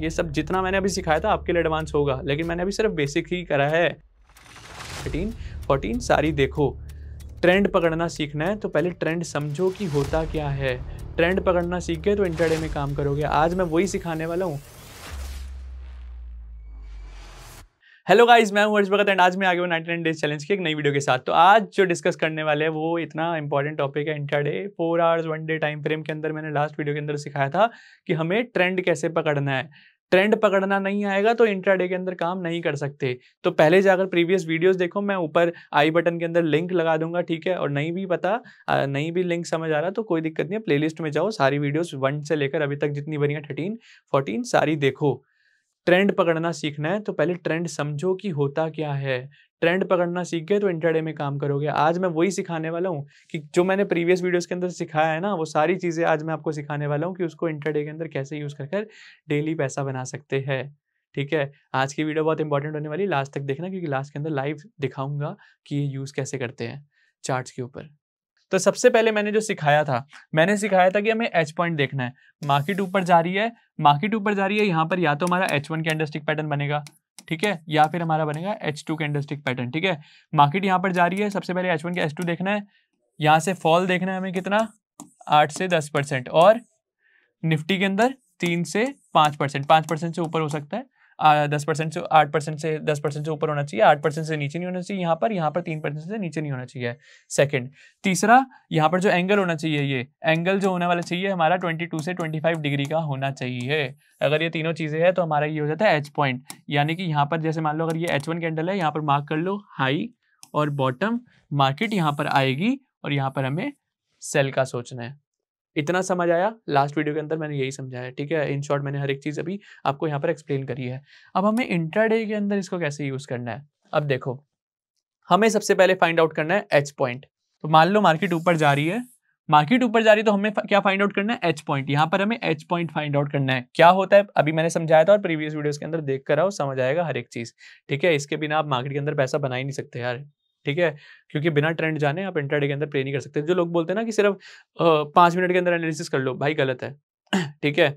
ये सब जितना मैंने अभी सिखाया था आपके लिए एडवांस होगा, लेकिन मैंने अभी सिर्फ बेसिक ही करा है। 13 सारी देखो, ट्रेंड पकड़ना सीखना है तो पहले ट्रेंड समझो कि होता क्या है। ट्रेंड पकड़ना सीख गए तो इंटरडे में काम करोगे। आज मैं वही सिखाने वाला हूँ। हेलो गाइस, मैं हूं हर्ष भगत एंड आज मैं आगे हूं 99 डेज चैलेंज की एक नई वीडियो के साथ। तो आज जो डिस्कस करने वाले हैं वो इतना इंपॉर्टेंट टॉपिक है। Intraday 4 hours 1 day time frame के अंदर मैंने लास्ट वीडियो के अंदर सिखाया था कि हमें ट्रेंड कैसे पकड़ना है। ट्रेंड पकड़ना नहीं आएगा तो इंट्राडे के अंदर काम नहीं कर सकते। तो पहले जाकर प्रीवियस वीडियोस देखो, मैं ऊपर आई बटन के अंदर लिंक लगा दूंगा, ठीक है। और नहीं भी पता, नहीं भी लिंक समझ आ रहा तो कोई दिक्कत नहीं है, प्लेलिस्ट में जाओ, सारी वीडियोस 1 से लेकर अभी तक जितनी बनी है 13, 14 सारी देखो। ट्रेंड पकड़ना सीखना है तो पहले ट्रेंड समझो कि होता क्या है। ट्रेंड पकड़ना सीख गए तो इंटरडे में काम करोगे। आज मैं वही सिखाने वाला हूँ कि जो मैंने प्रीवियस वीडियोस के अंदर सिखाया है ना, वो सारी चीज़ें आज मैं आपको सिखाने वाला हूँ कि उसको इंटरडे के अंदर कैसे यूज़ कर डेली पैसा बना सकते हैं, ठीक है। आज की वीडियो बहुत इंपॉर्टेंट होने वाली, लास्ट तक देखना क्योंकि लास्ट के अंदर लाइव दिखाऊंगा कि ये यूज़ कैसे करते हैं चार्ट्स के ऊपर। तो सबसे पहले मैंने जो सिखाया था, मैंने सिखाया था कि हमें एच पॉइंट देखना है। मार्केट ऊपर जा रही है, मार्केट ऊपर जा रही है, यहाँ पर या तो हमारा H1 कैंडलस्टिक पैटर्न बनेगा, ठीक है, या फिर हमारा बनेगा H2 कैंडलस्टिक पैटर्न, ठीक है। मार्केट यहाँ पर जा रही है, सबसे पहले H1 का H2 देखना है। यहाँ से फॉल देखना है हमें कितना, 8 से 10%, और निफ्टी के अंदर 3 से 5%, 5% से ऊपर हो सकता है, 10% से 8% से 10% से ऊपर होना चाहिए, 8% से नीचे नहीं होना चाहिए। यहाँ पर 3% से नीचे नहीं होना चाहिए। सेकंड, तीसरा यहाँ पर जो एंगल होना चाहिए, ये एंगल जो होने वाला चाहिए हमारा 22 से 25 डिग्री का होना चाहिए। अगर ये तीनों चीज़ें हैं तो हमारा ये हो जाता है एच पॉइंट, यानी कि यहाँ पर जैसे मान लो अगर ये H1 कैंडल है, यहाँ पर मार्क कर लो हाई और बॉटम, मार्केट यहाँ पर आएगी और यहाँ पर हमें सेल का सोचना है। इतना समझ आया? लास्ट वीडियो के अंदर मैंने यही समझाया, ठीक है। इन शॉर्ट मैंने हर एक चीज़ अभी आपको यहाँ पर एक्सप्लेन करी है। अब हमें इंट्राडे के अंदर इसको कैसे यूज़ करना है, अब देखो। हमें सबसे पहले फाइंड आउट करना है एच पॉइंट। तो मान लो मार्केट ऊपर जा रही है, मार्केट ऊपर जा रही है तो हमें क्या फाइंड आउट करना है, एच पॉइंट। यहाँ पर हमें एच पॉइंट फाइंड आउट करना है। क्या होता है अभी मैंने समझाया था और प्रीवियस वीडियोज़ के अंदर देख कर आओ, समझ आएगा हर एक चीज़, ठीक है। इसके बिना आप मार्केट के अंदर पैसा बना ही नहीं सकते यार, ठीक है, क्योंकि बिना ट्रेंड जाने आप इंट्राडे के अंदर प्ले नहीं कर सकते। जो लोग बोलते हैं ना कि सिर्फ 5 मिनट के अंदर एनालिसिस कर लो, भाई गलत है, ठीक है।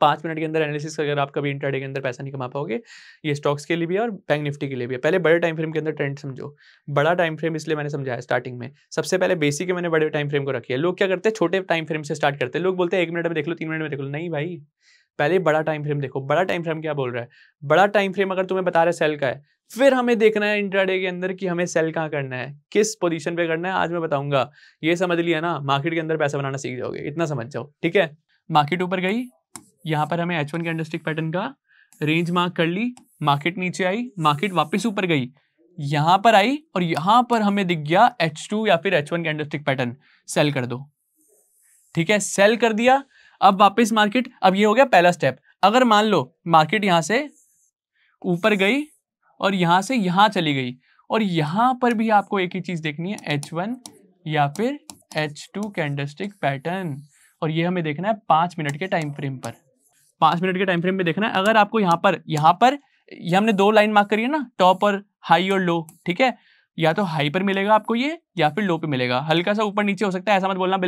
5 मिनट के अंदर एनालिसिस अगर आप कभी इंट्राडे के अंदर पैसा नहीं कमा पाओगे। ये स्टॉक्स के लिए भी है और बैंक निफ्टी के लिए भी है। पहले बड़े टाइम फ्रेम के अंदर ट्रेंड समझो। बड़ा टाइम फ्रेम इसलिए मैंने समझाया स्टार्टिंग में, सबसे पहले बेसिक मैंने बड़े टाइम फ्रेम को रखी है। लोग क्या करते हैं, छोटे टाइम फ्रेम से स्टार्ट करते हैं। लोग बोलते हैं 1 मिनट में देख लो, 3 मिनट में देख लो। नहीं भाई, पहले बड़ा टाइम फ्रेम देखो। बड़ा टाइम फ्रेम क्या बोल रहा है, बड़ा टाइम फ्रेम अगर तुम्हें बता रहा है सेल का है, फिर हमें देखना है इंट्राडे के अंदर कि हमें सेल कहाँ करना है, किस पोजीशन पे करना है। आज मैं बताऊंगा, ये समझ लिया ना, मार्केट के अंदर पैसा बनाना सीख जाओगे। इतना समझ जाओ, ठीक है। मार्केट ऊपर गई, यहाँ पर हमें H1 कैंडलस्टिक पैटर्न का रेंज मार्क कर ली, मार्केट नीचे आई, मार्केट वापस ऊपर गई, यहाँ पर आई और यहाँ पर हमें दिख गया H2 या फिर H1 कैंडलस्टिक पैटर्न, सेल कर दो, ठीक है। सेल कर दिया, अब वापस मार्केट, अब ये हो गया पहला स्टेप। अगर मान लो मार्केट यहाँ से ऊपर गई और यहाँ से यहाँ चली गई, और यहाँ पर भी आपको एक ही चीज़ देखनी है, H1 या फिर H2 कैंडलस्टिक पैटर्न, और ये हमें देखना है 5 मिनट के टाइम फ्रेम पर। 5 मिनट के टाइम फ्रेम पे देखना है। अगर आपको यहाँ पर ये हमने 2 लाइन मार्क करी है ना, टॉप और हाई और लो, ठीक है। या तो हाई पर मिलेगा आपको ये, या फिर लो पे मिलेगा। हल्का सा ऊपर नीचे हो सकता है, ऐसा मत बोलना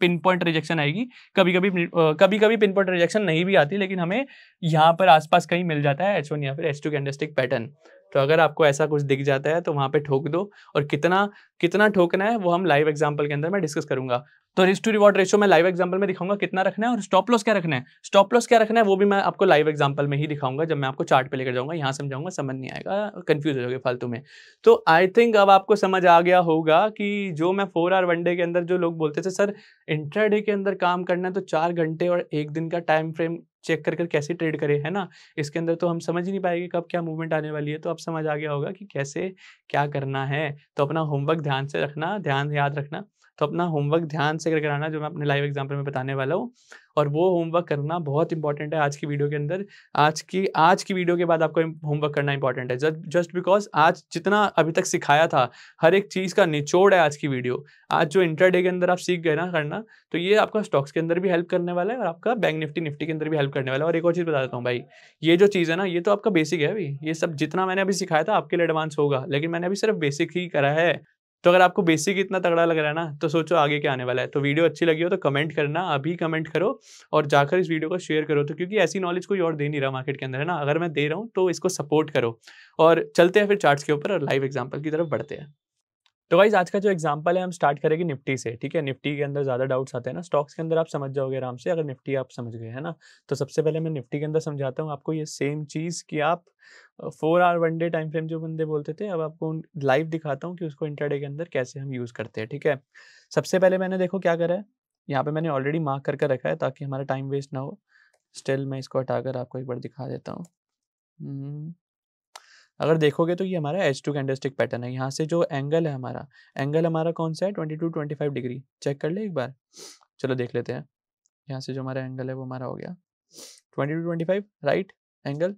पिन पॉइंट रिजेक्शन आएगी। कभी कभी पिन पॉइंट रिजेक्शन नहीं भी आती, लेकिन हमें यहाँ पर आसपास कहीं मिल जाता है H1 या फिर H2 कैंडलस्टिक पैटर्न। तो अगर आपको ऐसा कुछ दिख जाता है तो वहाँ पे ठोक दो, और कितना कितना ठोकना है वो हम लाइव एग्जाम्पल के अंदर मैं डिस्कस करूंगा। तो रिस्क टू रिवॉर्ड रेशियो में लाइव एग्जाम्पल में दिखाऊंगा कितना रखना है, और स्टॉप लॉस क्या रखना है, स्टॉप लॉस क्या रखना है वो भी मैं आपको लाइव एग्जाम्पल में ही दिखाऊंगा। जब मैं आपको चार्ट पे लेकर जाऊंगा, यहाँ समझाऊंगा, समझ नहीं आएगा, कंफ्यूज हो जाओगे फालतू में। तो आई थिंक अब आपको समझ आ गया होगा कि जो मैं 4 आवर वनडे के अंदर जो लोग बोलते थे सर इंट्राडे के अंदर काम करना है तो 4 घंटे और 1 दिन का टाइम फ्रेम चेक कर कैसे ट्रेड करें, है ना। इसके अंदर तो हम समझ ही नहीं पाएंगे कब क्या मूवमेंट आने वाली है। तो अब समझ आ गया होगा कि कैसे क्या करना है। तो अपना होमवर्क ध्यान से रखना, ध्यान याद रखना। तो अपना होमवर्क ध्यान से कराना जो मैं अपने लाइव एग्जाम्पल में बताने वाला हूँ, और वो होमवर्क करना बहुत इंपॉर्टेंट है आज की वीडियो के अंदर। आज की वीडियो के बाद आपको होमवर्क करना इंपॉर्टेंट है, जस्ट बिकॉज आज जितना अभी तक सिखाया था हर एक चीज़ का निचोड़ है आज की वीडियो। आज जो इंट्राडे के अंदर आप सीख गए ना करना, तो ये आपका स्टॉक्स के अंदर भी हेल्प करने वाला है और आपका बैंक निफ्टी निफ्टी के अंदर भी हेल्प करने वाला है। और एक और चीज़ बता देता हूँ भाई, ये जो चीज़ है ना, ये तो आपका बेसिक है भाई। ये सब जितना मैंने अभी सिखाया था आपके लिए एडवांस होगा, लेकिन मैंने अभी सिर्फ बेसिक ही करा है। तो अगर आपको बेसिक इतना तगड़ा लग रहा है ना, तो सोचो आगे क्या आने वाला है। तो वीडियो अच्छी लगी हो तो कमेंट करना, अभी कमेंट करो और जाकर इस वीडियो को शेयर करो, तो क्योंकि ऐसी नॉलेज कोई और दे नहीं रहा मार्केट के अंदर, है ना। अगर मैं दे रहा हूँ तो इसको सपोर्ट करो। और चलते हैं फिर चार्ट्स के ऊपर और लाइव एग्जाम्पल की तरफ बढ़ते हैं। तो गाइस आज का जो एग्जांपल है हम स्टार्ट करेंगे निफ्टी से, ठीक है। निफ्टी के अंदर ज़्यादा डाउट्स आते हैं ना, स्टॉक्स के अंदर आप समझ जाओगे आराम से अगर निफ्टी आप समझ गए, है ना। तो सबसे पहले मैं निफ्टी के अंदर समझाता हूँ आपको ये सेम चीज़ कि आप 4 hour one day time frame जो बंदे बोलते थे, अब आपको लाइव दिखाता हूँ कि उसको इंट्राडे के अंदर कैसे हम यूज़ करते हैं, ठीक है। सबसे पहले मैंने देखो क्या करा है, यहाँ पर मैंने ऑलरेडी मार्क करके रखा है ताकि हमारा टाइम वेस्ट ना हो। स्टिल मैं इसको हटाकर आपको एक बार दिखा देता हूँ। अगर देखोगे तो ये हमारा H2 कैंडलस्टिक पैटर्न है। यहाँ से जो एंगल है हमारा, एंगल हमारा कौन सा है, 22-25 डिग्री। चेक कर ले एक बार, चलो देख लेते हैं। यहाँ से जो हमारा एंगल है वो हमारा हो गया 22-25 राइट एंगल।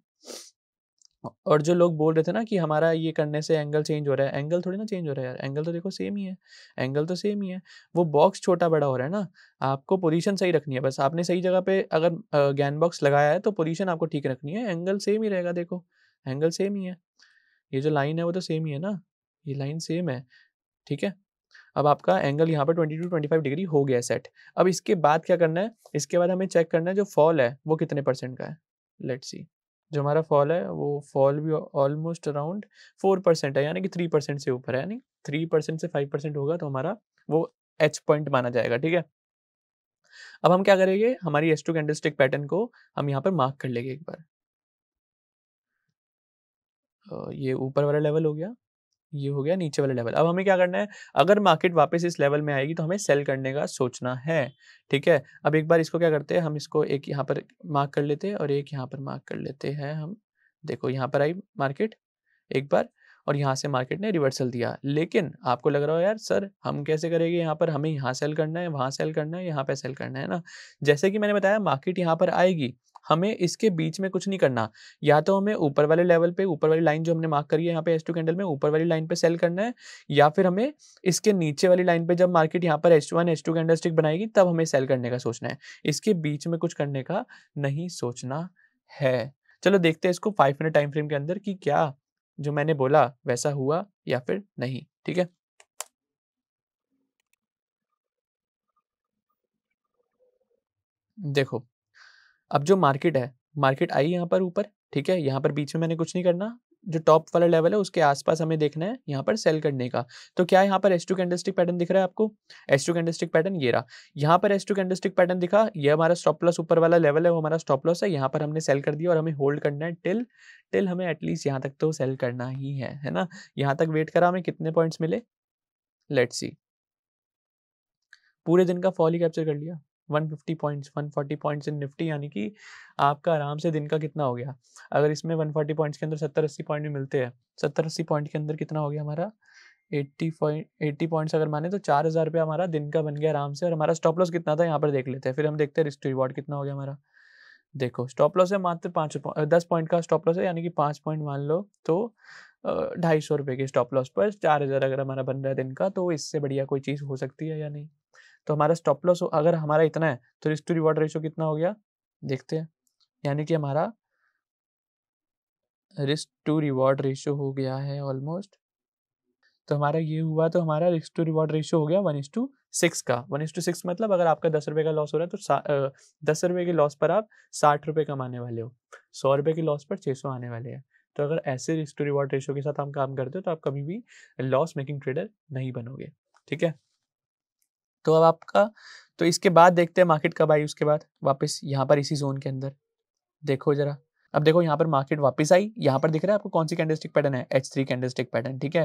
और जो लोग बोल रहे थे ना कि हमारा ये करने से एंगल चेंज हो रहा है, एंगल थोड़ी ना चेंज हो रहा है यार, एंगल तो देखो सेम ही है, एंगल तो सेम ही है। वो बॉक्स छोटा बड़ा हो रहा है ना, आपको पोजीशन सही रखनी है बस। आपने सही जगह पे अगर गैन बॉक्स लगाया है तो पोजीशन आपको ठीक रखनी है, एंगल सेम ही रहेगा। देखो एंगल सेम ही है, ये जो लाइन है वो तो सेम ही है ना, ये लाइन सेम है, ठीक है। अब आपका एंगल यहाँ पर 22-25 डिग्री हो गया सेट। अब इसके बाद क्या करना है, इसके बाद हमें चेक करना है जो फॉल है वो कितने % का है। लेट्स सी, जो हमारा फॉल है वो फॉल भी ऑलमोस्ट अराउंड 4% है, यानी कि 3% से ऊपर है, यानी 3% से 5% होगा तो हमारा वो एच पॉइंट माना जाएगा, ठीक है। अब हम क्या करेंगे, हमारी H2 कैंडलस्टिक पैटर्न को हम यहाँ पर मार्क कर लेंगे एक बार। ये ऊपर वाला लेवल हो गया, ये हो गया नीचे वाला लेवल। अब हमें क्या करना है, अगर मार्केट वापस इस लेवल में आएगी तो हमें सेल करने का सोचना है, ठीक है। अब एक बार इसको क्या करते हैं, हम इसको एक यहाँ पर मार्क कर लेते हैं और एक यहाँ पर मार्क कर लेते हैं हम। देखो यहाँ पर आई मार्केट एक बार और यहाँ से मार्केट ने रिवर्सल दिया, लेकिन आपको लग रहा हो यार सर हम कैसे करेंगे, यहाँ पर हमें यहाँ सेल करना है, वहाँ सेल करना है, यहाँ पर सेल करना है ना। जैसे कि मैंने बताया, मार्केट यहाँ पर आएगी, हमें इसके बीच में कुछ नहीं करना। या तो हमें ऊपर वाले लेवल पे, ऊपर वाली लाइन जो हमने मार्क करी है यहाँ पे H2 कैंडल में, ऊपर वाली लाइन पे सेल करना है, या फिर हमें इसके नीचे वाली लाइन पे जब मार्केट यहाँ पर H1 H2 कैंडल स्टिक बनाएगी तब हमें सेल करने का सोचना है। इसके बीच में कुछ करने का नहीं सोचना है। चलो देखते हैं इसको 5 मिनट टाइम फ्रेम के अंदर कि क्या जो मैंने बोला वैसा हुआ या फिर नहीं, ठीक है। देखो अब जो मार्केट है, मार्केट आई यहाँ पर ऊपर, ठीक है। यहाँ पर बीच में मैंने कुछ नहीं करना, जो टॉप वाला लेवल है उसके आसपास हमें देखना है यहाँ पर सेल करने का। तो क्या यहाँ पर H2 कैंडलस्टिक पैटर्न दिख रहा है आपको, H2 कैंडलस्टिक पैटर्न ये रहा, यहाँ पर H2 कैंडलस्टिक पैटर्न दिखा, ये हमारा स्टॉप लॉस, ऊपर वाला लेवल है वो हमारा स्टॉप लॉस है, यहाँ पर हमने सेल कर दिया और हमें होल्ड करना है टिल हमें एटलीस्ट यहाँ तक तो सेल करना ही है ना। यहाँ तक वेट करा, हमें कितने पॉइंट्स मिले, लेट्स सी, पूरे दिन का फॉल ही कैप्चर कर लिया, 150 पॉइंट्स 140 पॉइंट्स इन निफ्टी, यानी कि आपका आराम से दिन का कितना हो गया। अगर इसमें 140 पॉइंट्स के अंदर 70-80 पॉइंट भी मिलते हैं, 70-80 पॉइंट के अंदर कितना हो गया हमारा 80 पॉइंट्स अगर माने तो 4000 रुपया हमारा दिन का बन गया आराम से। और हमारा स्टॉप लॉस कितना था यहाँ पर देख लेते हैं, फिर हम देखते हैं रिस्क टू रिवॉर्ड कितना हो गया हमारा। देखो स्टॉप लॉस है मात्र 10 पॉइंट का स्टॉप लॉस है, यानी कि 5 पॉइंट मान लो तो 250 रुपये के स्टॉप लॉस पर 4000 अगर हमारा बन रहा है दिन का, तो इससे बढ़िया कोई चीज़ हो सकती है या नहीं। तो हमारा स्टॉप लॉस अगर हमारा इतना है तो रिस्क टू रिवॉर्ड रेशियो कितना हो गया देखते हैं, यानी कि हमारा रिस्क टू रिवॉर्ड रेशियो हो गया है ऑलमोस्ट। तो हमारा ये हुआ, तो हमारा रिस्क टू रिवॉर्ड रेशियो हो गया 1:6 का। 1:6 मतलब अगर आपका 10 रुपये का लॉस हो रहा है तो 10 रुपये के लॉस पर आप 60 रुपये कमाने वाले हो, 100 रुपये के लॉस पर 600 आने वाले हैं। तो अगर ऐसे रिस्क टू रिवॉर्ड रेशियो के साथ हम काम करते हो तो आप कभी भी लॉस मेकिंग ट्रेडर नहीं बनोगे, ठीक है। तो अब आपका, तो इसके बाद देखते हैं मार्केट कब आई, उसके बाद वापस यहाँ पर इसी जोन के अंदर देखो जरा। अब देखो यहाँ पर मार्केट वापस आई, यहाँ पर दिख रहा है आपको कौन सी कैंडलस्टिक पैटर्न है, H3 कैंडलस्टिक पैटर्न, ठीक है।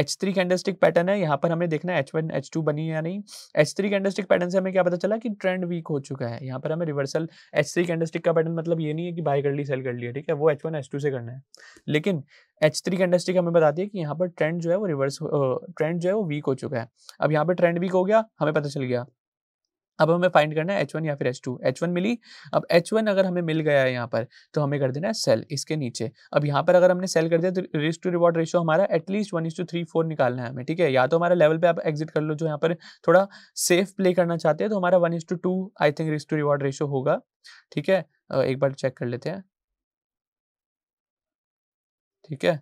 H3 कैंडलस्टिक पैटर्न है, यहाँ पर हमें देखना है H1 H2 बनी है या नहीं। H3 कैंडलस्टिक पैटर्न से हमें क्या पता चला कि ट्रेंड वीक हो चुका है, यहाँ पर हमें रिवर्सल। H3 कैंडलस्टिक का पैटर्न मतलब ये नहीं है कि बाय कर ली सेल कर लिया, ठीक है, वो H1 H2 से करना है। लेकिन H3 कैंडलस्टिक हमें बताती है कि यहाँ पर ट्रेंड जो है वो ट्रेंड जो है वो वीक हो चुका है। अब यहाँ पर ट्रेंड वीक हो गया, हमें पता चल गया। अब हमें फाइंड करना है H1 या फिर H2। H1 मिली, अब H1 अगर हमें मिल गया है यहाँ पर तो हमें कर देना है सेल इसके नीचे। अब यहाँ पर अगर हमने सेल कर दिया तो रिस्क टू रिवॉर्ड रेशियो हमारा एटलीस्ट 1:34 निकालना है हमें, ठीक है। या तो हमारा लेवल पे आप एग्जिट कर लो, जो यहाँ पर थोड़ा सेफ प्ले करना चाहते हैं तो हमारा 1:2 I think risk to reward ratio होगा, ठीक है। एक बार चेक कर लेते हैं, ठीक है।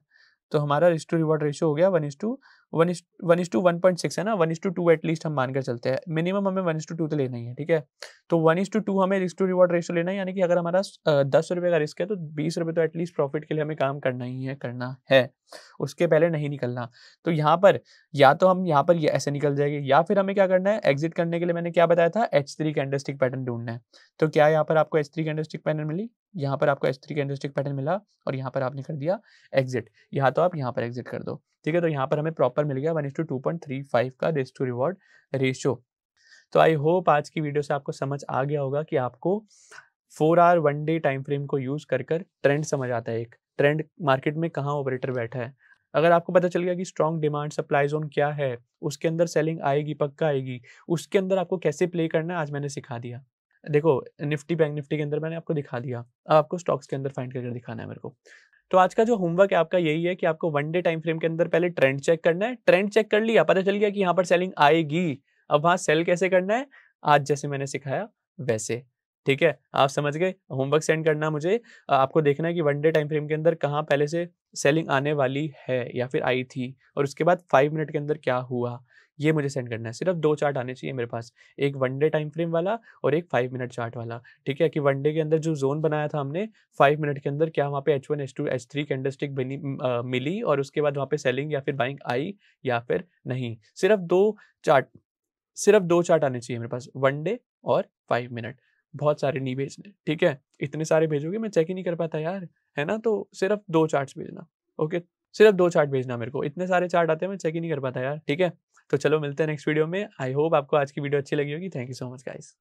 तो हमारा रिस्क टू रिवॉर्ड रेशियो हो गया 1:2 1:1.6 है ना, 1:2 एटलीस्ट हम मानकर चलते हैं, मिनिमम हमें 1:2 तो लेना ही है, ठीक है। तो 1:2 हमें रिस्क टू रिवॉर्ड रेशियो लेना है, यानी कि अगर हमारा 10 रुपये का रिस्क है तो 20 रुपये तो एटलीस्ट प्रॉफिट के लिए हमें काम करना ही है, करना है, उसके पहले नहीं निकलना। तो यहाँ पर या तो हम यहाँ पर ये ऐसे निकल जाएंगे, या फिर हमें क्या करना है, एग्जिट करने के लिए मैंने क्या बताया था, H3 कैंडलस्टिक पैटर्न ढूंढना है। तो क्या यहाँ पर आपको H3 कैंडलस्टिक पैटर्न मिली, यहाँ पर आपको H3 कैंडलस्टिक पैटर्न मिला और यहाँ पर आपने कर दिया एग्जिट, यहाँ तो आप यहाँ पर एग्जिट कर दो, ठीक है। तो यहाँ पर हमें प्रॉपर मिल गया 1:2.35 का रिस्क टू रिवॉर्ड रेशियो। तो आई होप आज की वीडियो से आपको समझ आ गया होगा कि आपको 4 आवर 1 डे टाइम फ्रेम को यूज कर कर ट्रेंड समझ आता है, एक ट्रेंड मार्केट में कहाँ ऑपरेटर बैठा है। अगर आपको पता चल गया कि स्ट्रॉन्ग डिमांड सप्लाई जोन क्या है, उसके अंदर सेलिंग आएगी, पक्का आएगी, उसके अंदर आपको कैसे प्ले करना है आज मैंने सिखा दिया। देखो निफ्टी बैंक निफ्टी के अंदर मैंने आपको दिखा दिया, अब आपको स्टॉक्स के अंदर फाइंड करके दिखाना है मेरे को। तो आज का जो होमवर्क है आपका यही है कि आपको 1 डे टाइम फ्रेम के अंदर पहले ट्रेंड चेक करना है। ट्रेंड चेक कर लिया, पता चल गया कि यहाँ पर सेलिंग आएगी, अब वहाँ सेल कैसे करना है आज जैसे मैंने सिखाया वैसे, ठीक है। आप समझ गए, होमवर्क सेंड करना मुझे, आपको देखना है कि 1 डे टाइम फ्रेम के अंदर कहाँ पहले से सेलिंग आने वाली है या फिर आई थी और उसके बाद 5 मिनट के अंदर क्या हुआ, ये मुझे सेंड करना है। सिर्फ 2 चार्ट आने चाहिए मेरे पास, एक 1 डे टाइम फ्रेम वाला और एक 5 मिनट चार्ट वाला, ठीक है। कि 1 डे के अंदर जो जोन बनाया था हमने 5 मिनट के अंदर, क्या वहाँ पे H1, H2, H3 कैंडलस्टिक मिली और उसके बाद वहाँ पे सेलिंग या फिर बाइंग आई या फिर नहीं। सिर्फ दो चार्ट आने चाहिए मेरे पास, 1 डे और 5 मिनट। बहुत सारे नहीं भेजने, ठीक है, इतने सारे भेजोगे मैं चेक ही नहीं कर पाता यार, है ना। तो सिर्फ 2 चार्ट भेजना, ओके, सिर्फ 2 चार्ट भेजना मेरे को, इतने सारे चार्ट आते हैं मैं चेक ही नहीं कर पाता यार, ठीक है। तो चलो मिलते हैं नेक्स्ट वीडियो में। आई होप आपको आज की वीडियो अच्छी लगी होगी। Thank you so much guys.